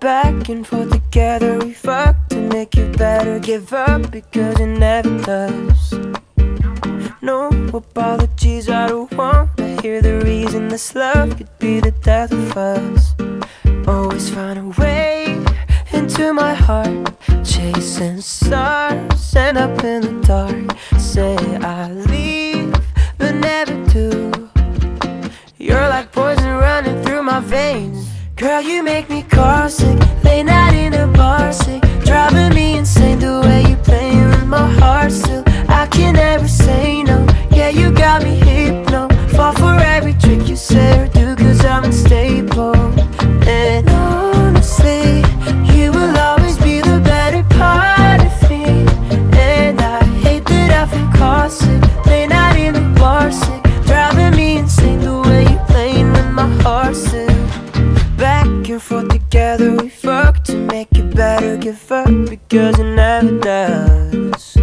back and forth together. We fuck to make you better. Give up because it never does. No apologies, I don't want to hear the reason. This love could be the death of us. Always find a way into my heart, chasing stars and up in the dark. Say I leave, but never do. You're like poison running through my veins. Girl, you make me car sick, late night in a bar sick, driving me insane the way you playing with my heart still. I can never say no, yeah, you got me hypno. Fall for every trick you say or do, cause I'm unstable. And honestly, you will always be the better part of me. And I hate that I've been car sick, late night in a bar sick, driving me insane the way you playing with my heart still. Back and forth together, we fuck to make it better. Give up because it never does.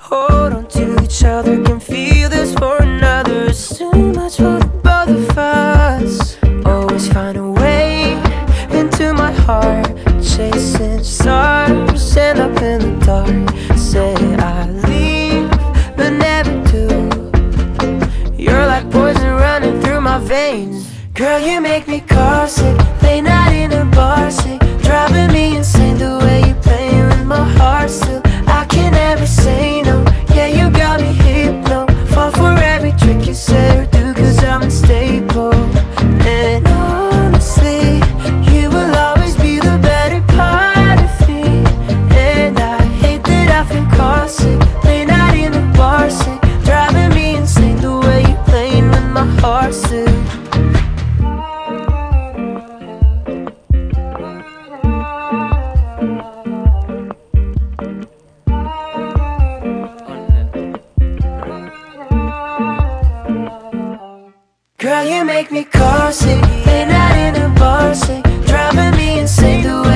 Hold on to each other, can feel this for another. It's too much for both of us. Always find a way into my heart, chasing stars and up in the dark. Say I leave, but never do. You're like poison running through my veins. Girl, you make me car sick, late night in a bar sick, driving me insane the way you playing with my heart still. I can never say no, yeah, you got me hypno. Fall for every trick you say or do, cause I'm unstable. And honestly, you will always be the better part of me. And I hate that I've been car sick, late night in a bar sick, driving me insane the way you playing with my heart still. Girl, you make me car sick, late night in a bar sick, driving me insane.